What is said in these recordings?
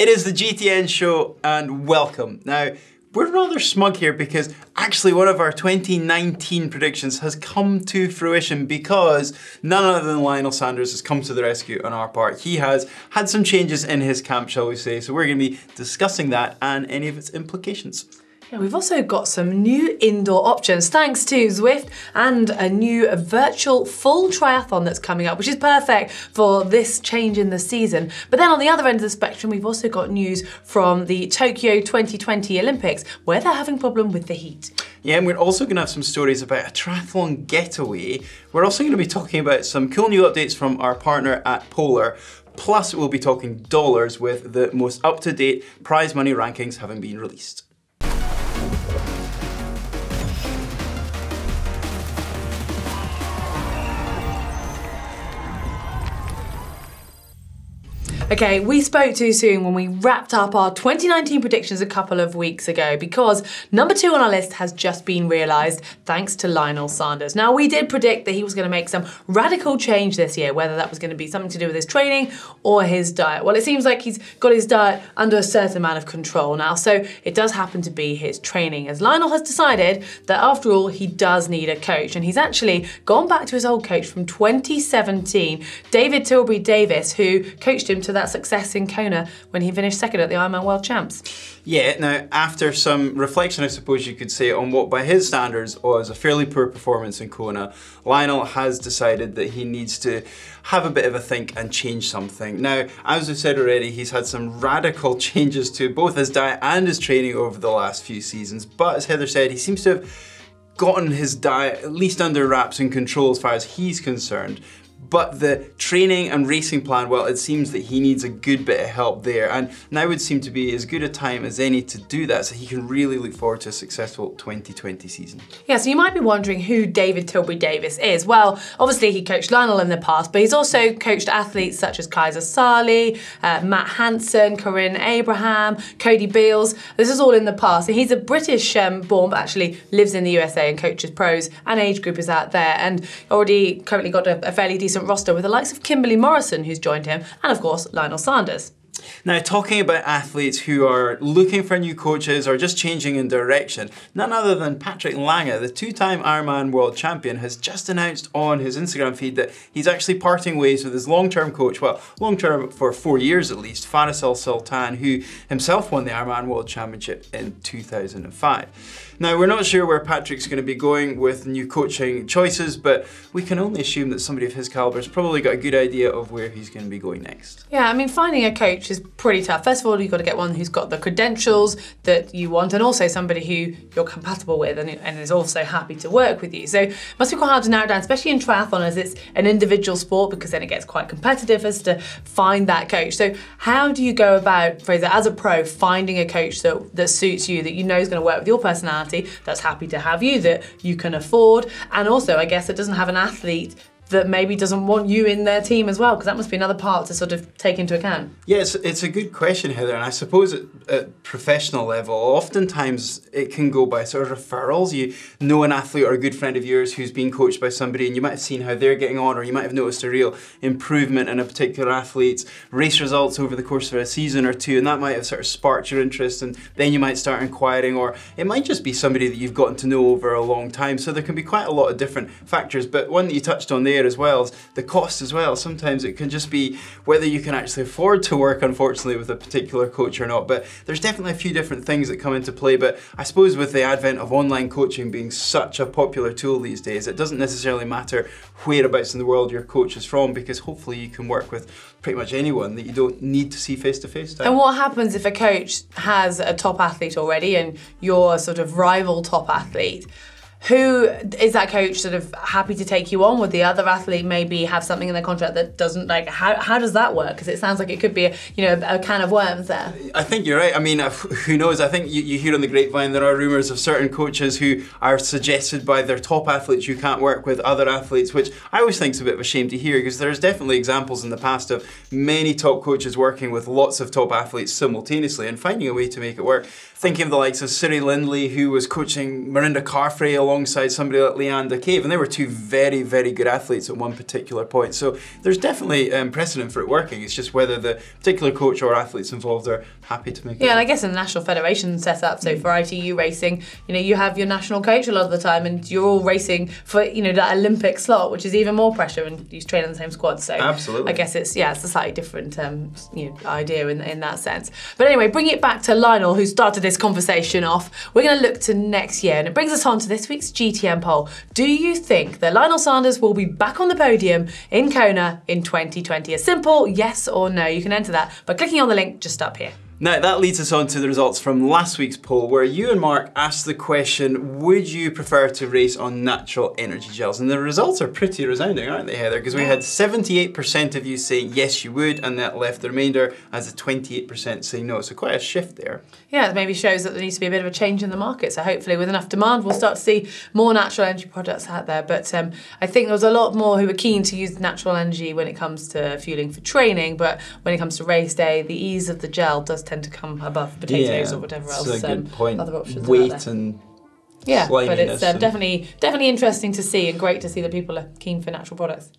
It is the GTN Show and welcome. Now, we're rather smug here because actually one of our 2019 predictions has come to fruition because none other than Lionel Sanders has come to the rescue on our part. He has had some changes in his camp, shall we say, so we're going to be discussing that and any of its implications. Yeah, we've also got some new indoor options thanks to Zwift and a new virtual full triathlon that's coming up, which is perfect for this change in the season. But then on the other end of the spectrum, we've also got news from the Tokyo 2020 Olympics where they're having a problem with the heat. Yeah, and we're also going to have some stories about a triathlon getaway. We're also going to be talking about some cool new updates from our partner at Polar. Plus, we'll be talking dollars with the most up-to-date prize money rankings having been released. Okay, we spoke too soon when we wrapped up our 2019 predictions a couple of weeks ago because number 2 on our list has just been realised thanks to Lionel Sanders. Now, we did predict that he was going to make some radical change this year, whether that was going to be something to do with his training or his diet. Well, it seems like he's got his diet under a certain amount of control now, so it does happen to be his training, as Lionel has decided that after all, he does need a coach. And he's actually gone back to his old coach from 2017, David Tilbury Davis, who coached him to that success in Kona when he finished second at the Ironman World Champs. Yeah, now after some reflection, I suppose you could say, on what by his standards was a fairly poor performance in Kona, Lionel has decided that he needs to have a bit of a think and change something. Now, as we've said already, he's had some radical changes to both his diet and his training over the last few seasons, but as Heather said, he seems to have gotten his diet at least under wraps and control as far as he's concerned. But the training and racing plan, well, it seems that he needs a good bit of help there, and now would seem to be as good a time as any to do that, so he can really look forward to a successful 2020 season. Yeah, so you might be wondering who David Tilbury Davis is. Well, obviously he coached Lionel in the past, but he's also coached athletes such as Kaisa Sarli, Matt Hanson, Corinne Abraham, Cody Beals. This is all in the past, and he's a British born, but actually lives in the USA and coaches pros and age groupers out there, and already currently got a fairly decent roster with the likes of Kimberly Morrison, who's joined him, and of course Lionel Sanders. Now, talking about athletes who are looking for new coaches or just changing in direction, none other than Patrick Lange, the two-time Ironman world champion, has just announced on his Instagram feed that he's actually parting ways with his long-term coach, well, long-term for 4 years at least, Faris Al Sultan, who himself won the Ironman World Championship in 2005. Now, we're not sure where Patrick's going to be going with new coaching choices, but we can only assume that somebody of his calibre has probably got a good idea of where he's going to be going next. Yeah, I mean, finding a coach is pretty tough. First of all, you've got to get one who's got the credentials that you want and also somebody who you're compatible with and is also happy to work with you. So it must be quite hard to narrow down, especially in triathlon as it's an individual sport, because then it gets quite competitive as to find that coach. So how do you go about, Fraser, as a pro, finding a coach that suits you, that you know is going to work with your personality, that's happy to have you, that you can afford, and also I guess it doesn't have an athlete that maybe doesn't want you in their team as well, because that must be another part to sort of take into account. Yeah, it's a good question, Heather, and I suppose at professional level, oftentimes it can go by sort of referrals. You know an athlete or a good friend of yours who's been coached by somebody, and you might have seen how they're getting on, or you might have noticed a real improvement in a particular athlete's race results over the course of a season or two, and that might have sort of sparked your interest, and then you might start inquiring, or it might just be somebody that you've gotten to know over a long time. So there can be quite a lot of different factors, but one that you touched on there as well as the cost as well. Sometimes it can just be whether you can actually afford to work, unfortunately, with a particular coach or not. But there's definitely a few different things that come into play. But I suppose with the advent of online coaching being such a popular tool these days, it doesn't necessarily matter whereabouts in the world your coach is from, because hopefully you can work with pretty much anyone that you don't need to see face to face. And what happens if a coach has a top athlete already and you're a sort of rival top athlete? Who is that coach sort of happy to take you on? Would the other athlete maybe have something in their contract that doesn't, like, how does that work? Because it sounds like it could be, a can of worms there. I think you're right. I mean, who knows? I think you hear on the grapevine there are rumours of certain coaches who are suggested by their top athletes who can't work with other athletes, which I always think is a bit of a shame to hear, because there's definitely examples in the past of many top coaches working with lots of top athletes simultaneously and finding a way to make it work. Thinking of the likes of Siri Lindley, who was coaching Mirinda Carfrae alongside somebody like Leander Cave, and they were two very, very good athletes at one particular point. So there's definitely precedent for it working. It's just whether the particular coach or athletes involved are happy to make it. Yeah, and I guess in the national federation setup, so for ITU racing, you know, you have your national coach a lot of the time, and you're all racing for, you know, that Olympic slot, which is even more pressure, and you train on the same squad. So absolutely, I guess it's, yeah, it's a slightly different you know, idea in that sense. But anyway, bring it back to Lionel, who started this conversation off. We're going to look to next year, and it brings us on to this week's GTN poll. Do you think that Lionel Sanders will be back on the podium in Kona in 2020? A simple yes or no. You can enter that by clicking on the link just up here. Now that leads us on to the results from last week's poll, where you and Mark asked the question, would you prefer to race on natural energy gels? And the results are pretty resounding, aren't they, Heather? Because we had 78% of you saying yes you would, and that left the remainder as a 28% saying no. So quite a shift there. Yeah, it maybe shows that there needs to be a bit of a change in the market. So hopefully with enough demand, we'll start to see more natural energy products out there. But I think there was a lot more who were keen to use natural energy when it comes to fueling for training, but when it comes to race day, the ease of the gel does tend to come above potatoes, yeah, or whatever else. That's a good point. Other options weight out there. And yeah, but it's definitely interesting to see, and great to see that people are keen for natural products.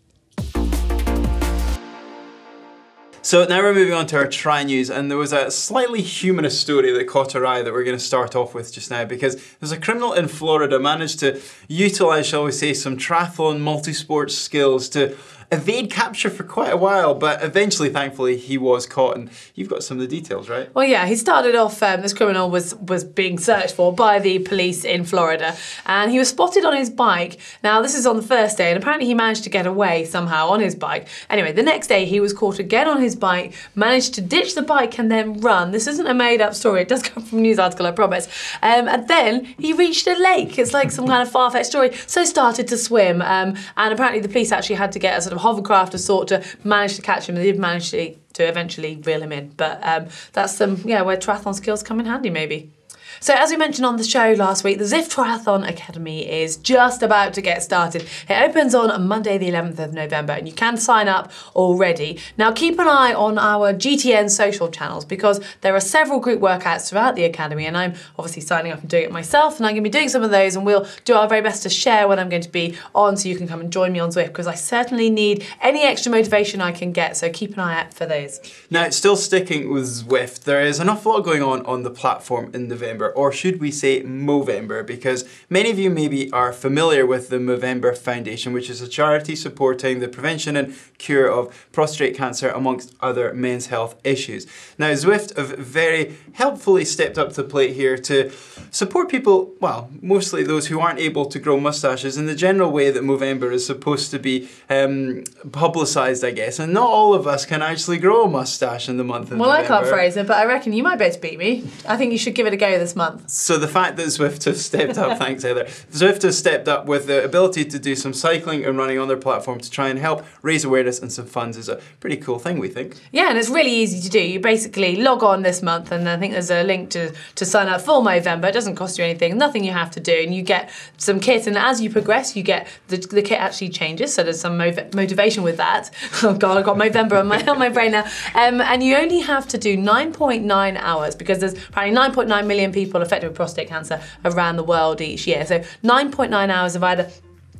So now we're moving on to our tri news, and there was a slightly humorous story that caught our eye that we're going to start off with just now, because there's a criminal in Florida managed to utilize, shall we say, some triathlon multi-sport skills to evade capture for quite a while, but eventually, thankfully, he was caught. And you've got some of the details, right? Well, yeah, he started off, this criminal was being searched for by the police in Florida, and he was spotted on his bike. Now, this is on the first day, and apparently he managed to get away somehow on his bike. Anyway, the next day he was caught again on his bike, managed to ditch the bike and then run. This isn't a made-up story. It does come from a news article, I promise. And then he reached a lake. It's like some kind of far-fetched story. So started to swim, and apparently the police actually had to get a sort of hovercraft sort to manage to catch him. They did manage to eventually reel him in, but that's some, yeah, where triathlon skills come in handy maybe. So as we mentioned on the show last week, the Zwift Triathlon Academy is just about to get started. It opens on Monday the 11th of November, and you can sign up already. Now keep an eye on our GTN social channels, because there are several group workouts throughout the academy, and I'm obviously signing up and doing it myself, and I'm going to be doing some of those, and we'll do our very best to share when I'm going to be on, so you can come and join me on Zwift, because I certainly need any extra motivation I can get, so keep an eye out for those. Now, still sticking with Zwift, there is an awful lot going on the platform in November, or should we say Movember, because many of you maybe are familiar with the Movember Foundation, which is a charity supporting the prevention and cure of prostate cancer, amongst other men's health issues. Now, Zwift have very helpfully stepped up to the plate here to support people, well, mostly those who aren't able to grow mustaches, in the general way that Movember is supposed to be publicised, I guess, and not all of us can actually grow a mustache in the month of November. Well, I can't phrase it, but I reckon you might be able to beat me. I think you should give it a go this month. So the fact that Zwift have stepped up, thanks Heather, Zwift have stepped up with the ability to do some cycling and running on their platform to try and help raise awareness and some funds is a pretty cool thing, we think. Yeah, and it's really easy to do. You basically log on this month, and I think there's a link to sign up for Movember. It doesn't cost you anything, nothing you have to do, and you get some kit, and as you progress, you get, the kit actually changes, so there's some motivation with that. Oh God, I've got Movember on my brain now. And you only have to do 9.9 hours, because there's apparently 9.9 million people affected with prostate cancer around the world each year. So 9.9 hours of either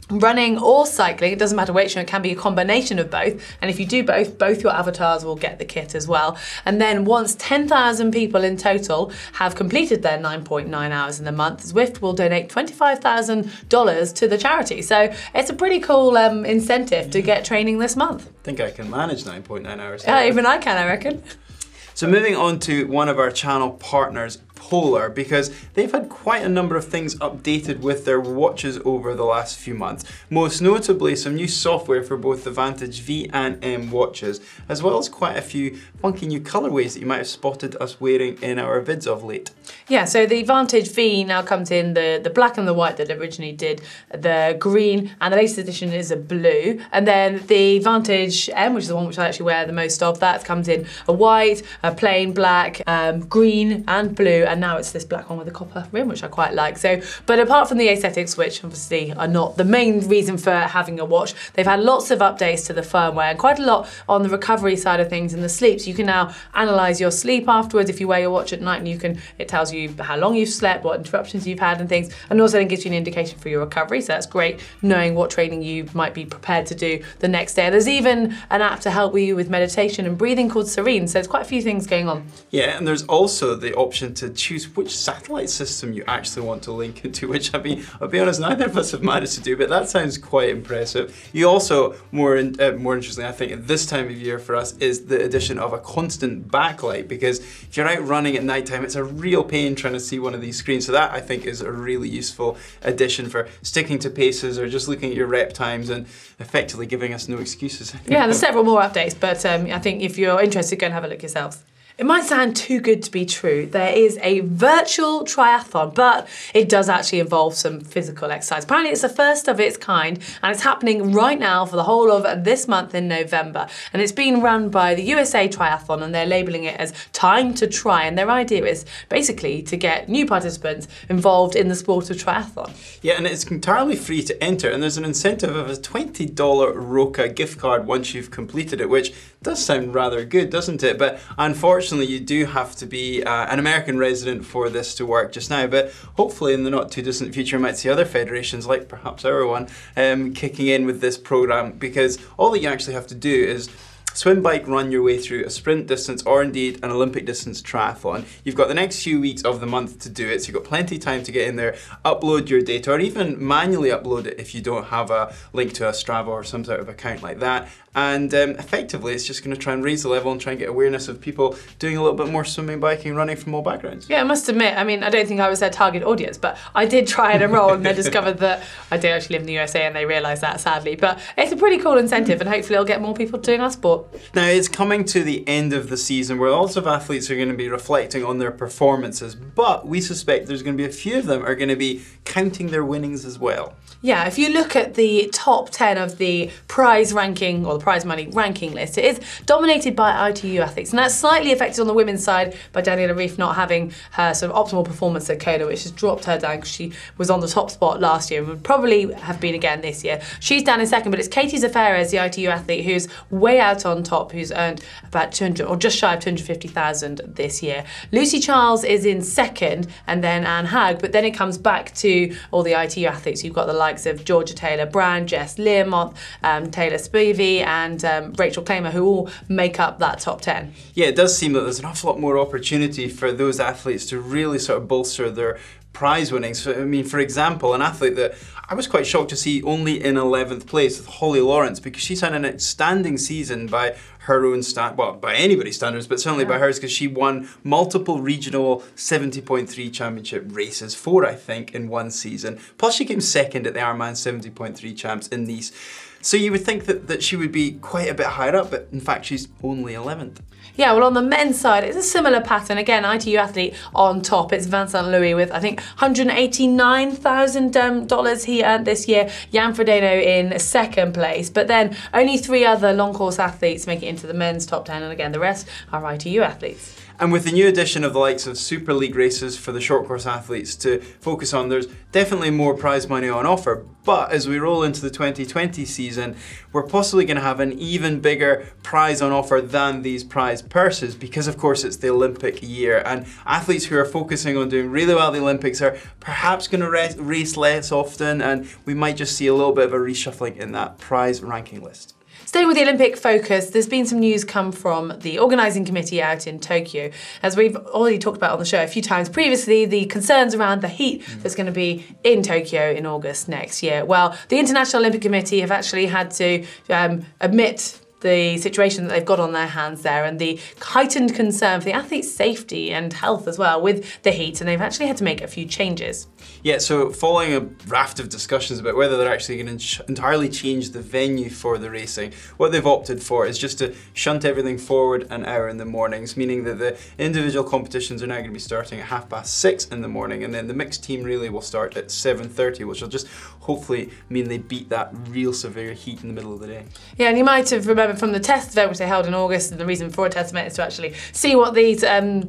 running or cycling, it doesn't matter which, and it can be a combination of both. And if you do both your avatars will get the kit as well. And then once 10,000 people in total have completed their 9.9 hours in the month, Zwift will donate $25,000 to the charity. So it's a pretty cool incentive to get training this month. I think I can manage 9.9 hours. Yeah, even I can, I reckon. So moving on to one of our channel partners, Polar, because they've had quite a number of things updated with their watches over the last few months. Most notably, some new software for both the Vantage V and M watches, as well as quite a few funky new colorways that you might have spotted us wearing in our vids of late. Yeah, so the Vantage V now comes in the black and the white that it originally did, the green, and the latest edition is a blue. And then the Vantage M, which is the one which I actually wear the most of, that comes in a white, a plain black, green, and blue. and now it's this black one with a copper rim, which I quite like. So, but apart from the aesthetics, which obviously are not the main reason for having a watch, they've had lots of updates to the firmware and quite a lot on the recovery side of things and the sleep. So you can now analyze your sleep afterwards. If you wear your watch at night, and you can, it tells you how long you've slept, what interruptions you've had and things, and also then gives you an indication for your recovery. So that's great, knowing what training you might be prepared to do the next day. There's even an app to help you with meditation and breathing called Serene. So there's quite a few things going on. Yeah, and there's also the option to choose which satellite system you actually want to link into, which I'll be honest, neither of us have managed to do, but that sounds quite impressive. You also, more interestingly, I think at this time of year for us, is the addition of a constant backlight, because if you're out running at nighttime, it's a real pain trying to see one of these screens. So that I think is a really useful addition for sticking to paces or just looking at your rep times and effectively giving us no excuses. Yeah, there's several more updates, but I think if you're interested, go and have a look yourselves. It might sound too good to be true. There is a virtual triathlon, but it does actually involve some physical exercise. Apparently it's the first of its kind, and it's happening right now for the whole of this month in November. And it's being run by the USA Triathlon, and they're labeling it as Time to Try. And their idea is basically to get new participants involved in the sport of triathlon. Yeah, and it's entirely free to enter. And there's an incentive of a $20 Roka gift card once you've completed it, which does sound rather good, doesn't it? But unfortunately, you do have to be an American resident for this to work just now, but hopefully in the not too distant future you might see other federations, like perhaps our one, kicking in with this program, because all that you actually have to do is swim, bike, run your way through a sprint distance or indeed an Olympic distance triathlon. You've got the next few weeks of the month to do it, so you've got plenty of time to get in there, upload your data, or even manually upload it if you don't have a link to a Strava or some sort of account like that. And effectively, it's just going to try and raise the level and try and get awareness of people doing a little bit more swimming, biking, running from all backgrounds. Yeah, I must admit, I mean, I don't think I was their target audience, but I did try and enroll and they discovered that I do actually live in the USA, and they realised that, sadly. But it's a pretty cool incentive, and hopefully it'll get more people doing our sport. Now, it's coming to the end of the season where lots of athletes are going to be reflecting on their performances, but we suspect there's going to be a few of them are going to be counting their winnings as well. Yeah, if you look at the top 10 of the prize ranking, or the prize money ranking list, it is dominated by ITU athletes, and that's slightly affected on the women's side by Daniela Ryf not having her sort of optimal performance at Kona, which has dropped her down because she was on the top spot last year and would probably have been again this year. She's down in second, but it's Katie Zaferes, the ITU athlete, who's way out on top, who's earned about 200 or just shy of 250,000 this year. Lucy Charles is in second, and then Anne Hag, but then it comes back to all the ITU athletes. You've got the likes of Georgia Taylor-Brand, Jess Learmonth, Taylor Spivey, and Rachel Claimer, who all make up that top 10. Yeah, it does seem that there's an awful lot more opportunity for those athletes to really sort of bolster their prize winnings. So, I mean, for example, an athlete that I was quite shocked to see only in 11th place with Holly Lawrence, because she's had an outstanding season by her own standards, well, by anybody's standards, but certainly by hers, because she won multiple regional 70.3 championship races, 4 I think, in one season. Plus she came second at the Ironman 70.3 champs in Nice. So you would think that she would be quite a bit higher up, but in fact she's only 11th. Yeah, well, on the men's side, it's a similar pattern. Again, ITU athlete on top. It's Vincent Louis with, I think, $189,000 he earned this year. Jan Frodeno in second place. But then only 3 other long course athletes make it into the men's top 10. And again, the rest are ITU athletes. And with the new addition of the likes of Super League races for the short course athletes to focus on, there's definitely more prize money on offer. But as we roll into the 2020 season, we're possibly going to have an even bigger prize on offer than these prize purses, because of course it's the Olympic year, and athletes who are focusing on doing really well at the Olympics are perhaps going to race less often, and we might just see a little bit of a reshuffling in that prize ranking list. Staying with the Olympic focus, there's been some news come from the organising committee out in Tokyo. As we've already talked about on the show a few times previously, the concerns around the heat that's going to be in Tokyo in August next year. Well, the International Olympic Committee have actually had to admit the situation that they've got on their hands there, and the heightened concern for the athletes' safety and health as well with the heat, and they've actually had to make a few changes. Yeah, so following a raft of discussions about whether they're actually going to entirely change the venue for the racing, what they've opted for is just to shunt everything forward an hour in the mornings, meaning that the individual competitions are now going to be starting at 6:30 in the morning, and then the mixed team relay will start at 7:30, which will just hopefully mean they beat that real severe heat in the middle of the day. Yeah, and you might have remembered over from the test event, which they held in August, and the reason for a test event is to actually see what these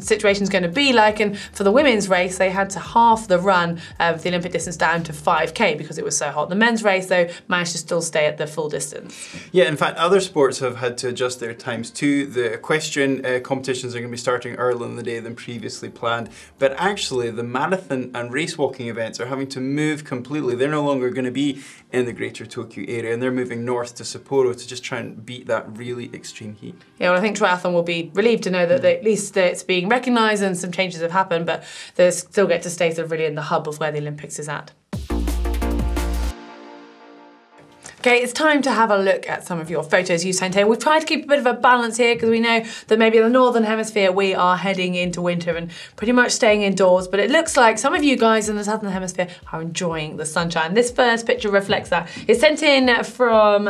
situations going to be like. And for the women's race, they had to half the run of the Olympic distance down to 5K because it was so hot. The men's race, though, managed to still stay at the full distance. Yeah, in fact, other sports have had to adjust their times too. The equestrian competitions are going to be starting earlier in the day than previously planned, but actually the marathon and race walking events are having to move completely. They're no longer going to be in the greater Tokyo area, and they're moving north to Sapporo to just try and beat that really extreme heat. Yeah, well, I think triathlon will be relieved to know that at least it's being recognised and some changes have happened, but they still get to stay sort of really in the hub of where the Olympics is at. Okay, it's time to have a look at some of your photos you sent in. We've tried to keep a bit of a balance here because we know that maybe in the Northern Hemisphere we are heading into winter and pretty much staying indoors, but it looks like some of you guys in the Southern Hemisphere are enjoying the sunshine. This first picture reflects that. It's sent in from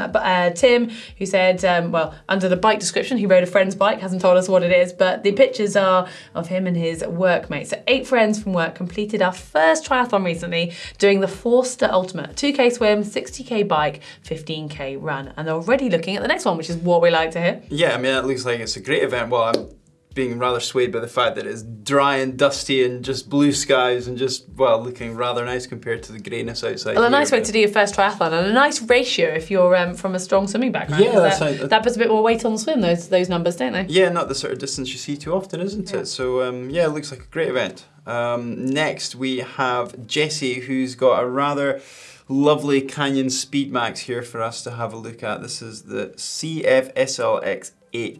Tim, who said, well, under the bike description, he rode a friend's bike, hasn't told us what it is, but the pictures are of him and his workmates. So 8 friends from work completed our first triathlon recently, doing the Forster Ultimate, 2K swim, 60K bike, 15K run, and they're already looking at the next one, which is what we like to hear. Yeah, I mean, it looks like it's a great event. Well, I'm being rather swayed by the fact that it's dry and dusty and just blue skies and just, well, looking rather nice compared to the greyness outside. Well, a nice way to do your first triathlon, and a nice ratio if you're from a strong swimming background. Yeah, that puts a bit more weight on the swim, those numbers, don't they? Yeah, not the sort of distance you see too often, isn't it? So, yeah, it looks like a great event. Next, we have Jessie, who's got a rather lovely Canyon Speedmax here for us to have a look at. This is the CFSLX.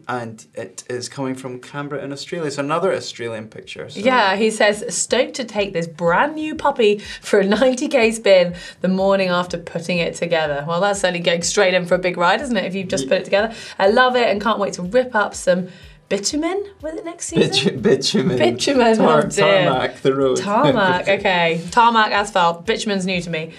And it is coming from Canberra in Australia. It's another Australian picture. So. Yeah, he says, stoked to take this brand new puppy for a 90K spin the morning after putting it together. Well, that's certainly going straight in for a big ride, isn't it, if you've just put it together. I love it and can't wait to rip up some bitumen with it next season? Bitumen. Tarmac, the road. Tarmac, okay. Tarmac, asphalt. Bitumen's new to me.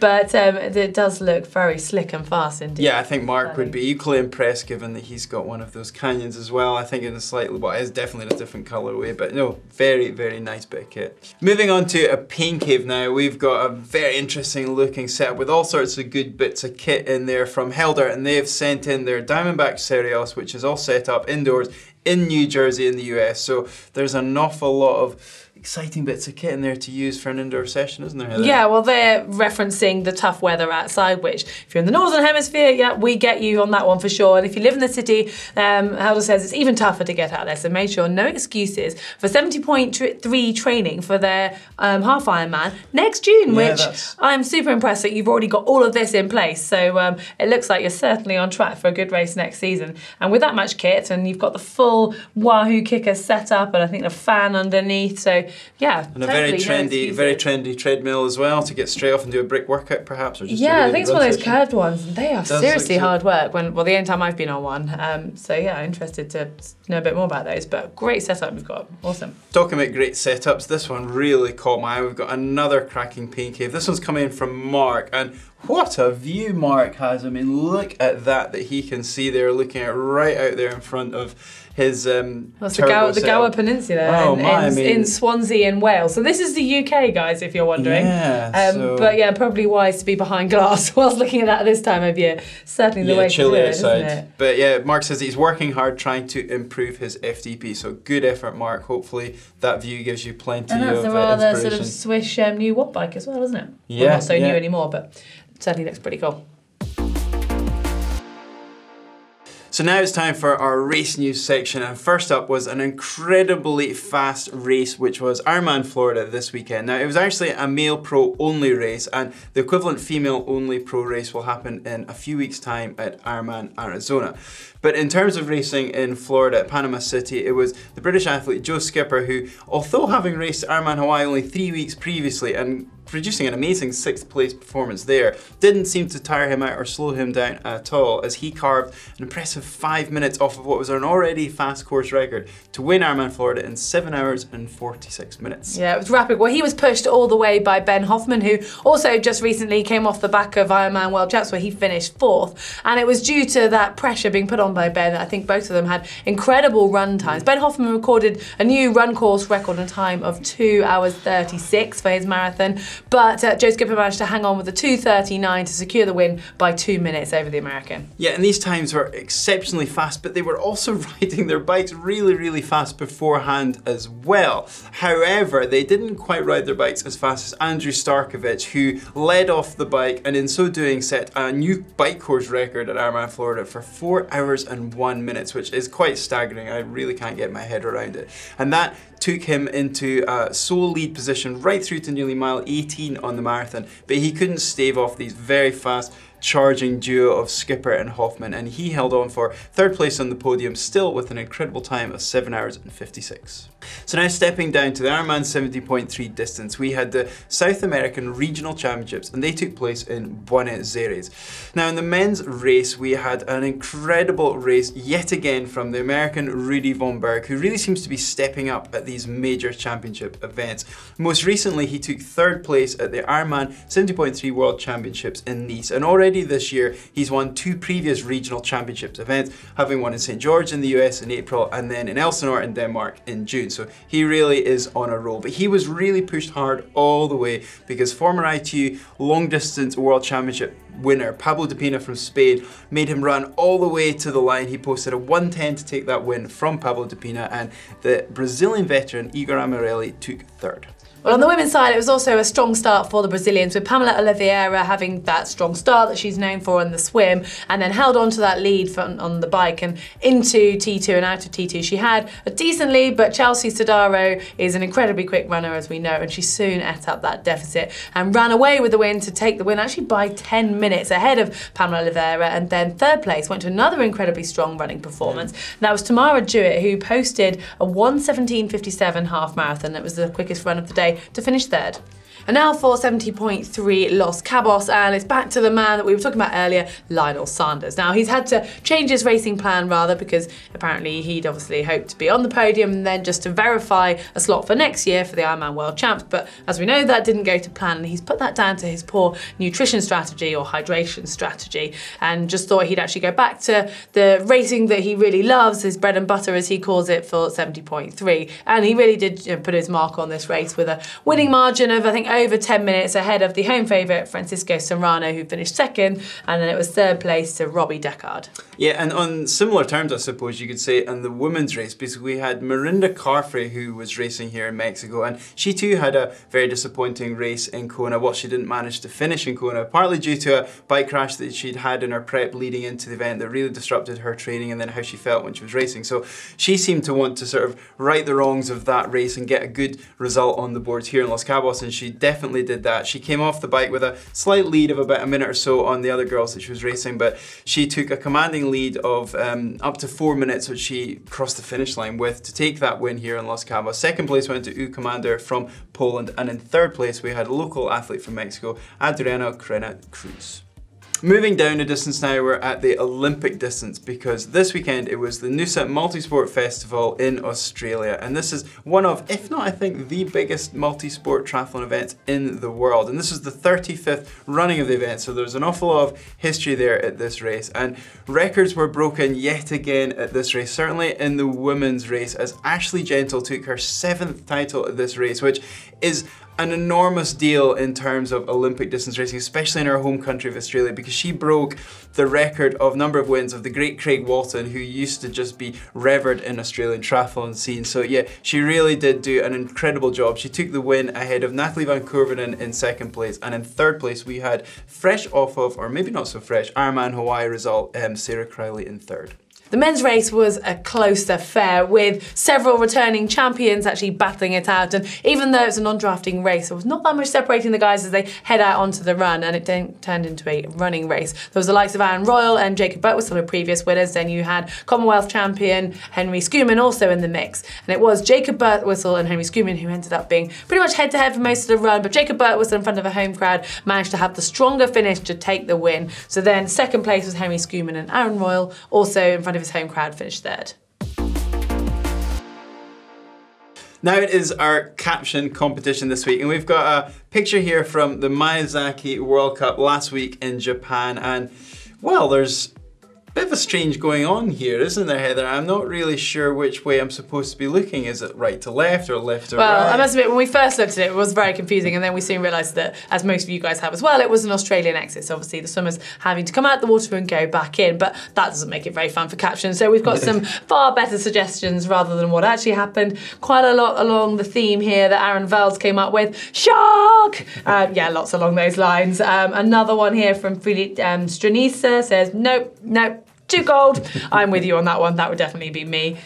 But it does look very slick and fast indeed. Yeah, I think Mark would be equally impressed given that he's got one of those canyons as well. I think in a slightly, well, it's definitely in a different colourway, but no, very, very nice bit of kit. Moving on to a pain cave now. We've got a very interesting looking setup with all sorts of good bits of kit in there from Helder, and they have sent in their Diamondback Serios, which is all set up indoors in New Jersey in the US. So there's an awful lot of exciting bits of kit in there to use for an indoor session, isn't there, Heather? Yeah, well, they're referencing the tough weather outside, which if you're in the Northern Hemisphere, yeah, we get you on that one for sure. And if you live in the city, Helder says it's even tougher to get out there, so make sure no excuses for 70.3 training for their half Ironman next June, which I'm super impressed that you've already got all of this in place. So it looks like you're certainly on track for a good race next season. And with that much kit, and you've got the full Wahoo kicker set up, and I think the fan underneath, so yeah, and a very trendy treadmill as well to get straight off and do a brick workout, perhaps. Or just I think it's one of those curved ones, and they are seriously hard work. Well, the only time I've been on one, so yeah, interested to know a bit more about those. But great setup we've got, awesome. Talking about great setups, this one really caught my eye. We've got another cracking pain cave. This one's coming from Mark, and what a view Mark has. I mean, look at that he can see there, looking at right out there in front of his the Gower Peninsula in Swansea in Wales. So this is the UK, guys, if you're wondering. Yeah, but yeah, probably wise to be behind glass whilst looking at that this time of year. Certainly the way to do it, isn't it? But yeah, Mark says he's working hard trying to improve his FTP. So good effort, Mark. Hopefully that view gives you plenty of inspiration. And that's the rather sort of swish new Watt bike as well, isn't it? Yeah, well, not so new anymore, but certainly looks pretty cool. So now it's time for our race news section, and first up was an incredibly fast race, which was Ironman Florida this weekend. Now, it was actually a male pro only race, and the equivalent female only pro race will happen in a few weeks' time at Ironman Arizona. But in terms of racing in Florida, at Panama City, it was the British athlete Joe Skipper who, although having raced Ironman Hawaii only 3 weeks previously and producing an amazing 6th place performance there, didn't seem to tire him out or slow him down at all, as he carved an impressive 5 minutes off of what was an already fast course record to win Ironman Florida in 7 hours and 46 minutes. Yeah, it was rapid. Well, he was pushed all the way by Ben Hoffman, who also just recently came off the back of Ironman World Champs, where he finished 4th, and it was due to that pressure being put on by Ben. I think both of them had incredible run times. Ben Hoffman recorded a new run course record in a time of 2 hours 36 for his marathon. But Joe Skipper managed to hang on with a 2:39 to secure the win by 2 minutes over the American. Yeah, and these times were exceptionally fast, but they were also riding their bikes really, really fast beforehand as well. However, they didn't quite ride their bikes as fast as Andrew Starkovich, who led off the bike and in so doing set a new bike course record at Ironman Florida for 4 hours and 1 minute, which is quite staggering. I really can't get my head around it. And that took him into sole lead position right through to nearly mile 18 on the marathon, but he couldn't stave off these very fast charging duo of Skipper and Hoffman, and he held on for third place on the podium, still with an incredible time of 7 hours and 56. So now stepping down to the Ironman 70.3 distance, we had the South American Regional Championships, and they took place in Buenos Aires. Now in the men's race, we had an incredible race yet again from the American Rudy Von Berg, who really seems to be stepping up at these major championship events. Most recently, he took third place at the Ironman 70.3 World Championships in Nice, and already this year, he's won 2 previous regional championships events, having won in St. George in the US in April and then in Elsinore in Denmark in June. So he really is on a roll, but he was really pushed hard all the way because former ITU long distance world championship winner Pablo Depina from Spain made him run all the way to the line. He posted a 1:10 to take that win from Pablo Depina, and the Brazilian veteran Igor Amarelli took third. Well, on the women's side, it was also a strong start for the Brazilians, with Pamela Oliveira having that strong start that she's known for in the swim, and then held on to that lead on the bike and into T2 and out of T2. She had a decent lead, but Chelsea Sodaro is an incredibly quick runner, as we know, and she soon ate up that deficit and ran away with the win to take the win actually by 10 minutes ahead of Pamela Oliveira, and then third place went to another incredibly strong running performance. And that was Tamara Jewett, who posted a 1:17.57 half marathon. That was the quickest run of the day, to finish third. And now for 70.3 Los Cabos, and it's back to the man that we were talking about earlier, Lionel Sanders. Now, he's had to change his racing plan rather, because apparently he'd obviously hoped to be on the podium and then just to verify a slot for next year for the Ironman World Champs. But as we know, that didn't go to plan, and he's put that down to his poor nutrition strategy or hydration strategy, and just thought he'd actually go back to the racing that he really loves, his bread and butter as he calls it, for 70.3. And he really did, you know, put his mark on this race with a winning margin of, I think, over 10 minutes ahead of the home favourite Francisco Serrano, who finished second, and then it was third place to Robbie Deckard. Yeah, and on similar terms, I suppose you could say, in the women's race, because we had Mirinda Carfrae, who was racing here in Mexico, and she too had a very disappointing race in Kona. Well, she didn't manage to finish in Kona, partly due to a bike crash that she'd had in her prep leading into the event that really disrupted her training and then how she felt when she was racing. So she seemed to want to sort of right the wrongs of that race and get a good result on the boards here in Los Cabos, and she definitely did that. She came off the bike with a slight lead of about a minute or so on the other girls that she was racing, but she took a commanding lead of up to 4 minutes, which she crossed the finish line with to take that win here in Los Cabos. Second place went to U Commander from Poland, and in third place we had a local athlete from Mexico, Adriana Corena Cruz. Moving down a distance now, we're at the Olympic distance, because this weekend it was the Noosa Multisport Festival in Australia, and this is one of, if not I think, the biggest multisport triathlon event in the world, and this is the 35th running of the event, so there's an awful lot of history there at this race, and records were broken yet again at this race, certainly in the women's race, as Ashley Gentle took her 7th title at this race, which is an enormous deal in terms of Olympic distance racing, especially in our home country of Australia, because she broke the record of number of wins of the great Craig Walton, who used to just be revered in Australian triathlon scene. So yeah, she really did do an incredible job. She took the win ahead of Natalie Van Courvenen in second place, and in third place we had fresh off of, or maybe not so fresh, Ironman Hawaii result, Sarah Crowley in third. The men's race was a close affair, with several returning champions actually battling it out, and even though it was a non-drafting race, there was not that much separating the guys as they head out onto the run, and it turned into a running race. There was the likes of Aaron Royal and Jacob Birtwistle, who were previous winners, then you had Commonwealth champion Henry Schoeman also in the mix, and it was Jacob Birtwistle and Henry Schoeman who ended up being pretty much head to head for most of the run, but Jacob Birtwistle in front of a home crowd managed to have the stronger finish to take the win. So then second place was Henry Schoeman, and Aaron Royal also in front of his home crowd finished third. Now it is our caption competition this week, and we've got a picture here from the Miyazaki World Cup last week in Japan, and well, there's Bit of a strange going on here, isn't there, Heather? I'm not really sure which way I'm supposed to be looking. Is it right to left or left to right? Well, I must admit, when we first looked at it, it was very confusing, and then we soon realised that, as most of you guys have as well, it was an Australian exit, so obviously the swimmers having to come out the water and go back in, but that doesn't make it very fun for captions. So we've got some far better suggestions rather than what actually happened. Quite a lot along the theme here that Aaron Vels came up with. Shark! Yeah, lots along those lines. Another one here from Philippe Stranisa says, nope, nope, too cold. I'm with you on that one. That would definitely be me.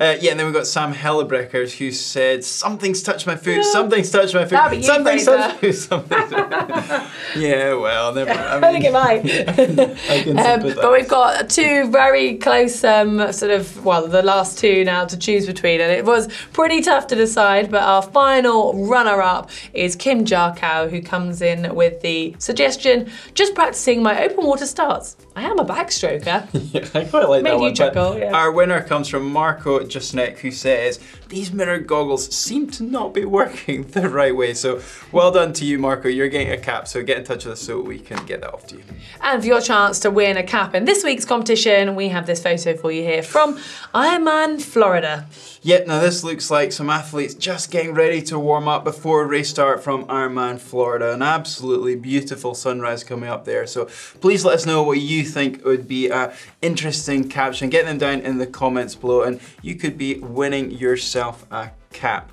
Yeah, and then we've got Sam Hellebreckers who said, something's touched my foot, something's touched my foot, something's touched my foot, something's touched my foot. Yeah, well, never mind. I think it might. I can but we've got two very close sort of, well, the last two now to choose between, and it was pretty tough to decide, but our final runner-up is Kim Jarkow, who comes in with the suggestion, just practicing my open water starts. I am a backstroker. I quite like that one. Made you chuckle, yeah. Our winner comes from Marco Justnek, who says, these mirrored goggles seem to not be working the right way. So well done to you, Marco. You're getting a cap, so get in touch with us so we can get that off to you. And for your chance to win a cap in this week's competition, we have this photo for you here from Ironman Florida. Yep, now this looks like some athletes just getting ready to warm up before race start from Ironman Florida. An absolutely beautiful sunrise coming up there. So please let us know what you think would be an interesting caption. Get them down in the comments below and you could be winning yourself a cap.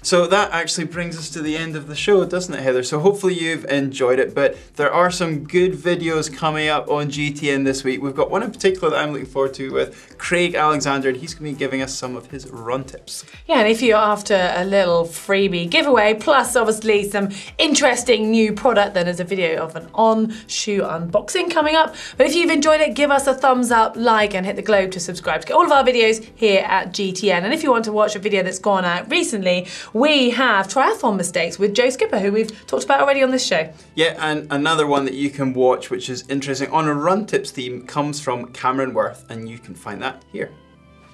So that actually brings us to the end of the show, doesn't it, Heather? So hopefully you've enjoyed it, but there are some good videos coming up on GTN this week. We've got one in particular that I'm looking forward to with Craig Alexander, and he's going to be giving us some of his run tips. Yeah, and if you're after a little freebie giveaway, plus obviously some interesting new product, then there's a video of an on-shoe unboxing coming up. But if you've enjoyed it, give us a thumbs up, like, and hit the globe to subscribe to get all of our videos here at GTN. And if you want to watch a video that's gone out recently, we have triathlon mistakes with Joe Skipper, who we've talked about already on this show. Yeah, and another one that you can watch, which is interesting, on a run tips theme, comes from Cameron Worth, and you can find that here.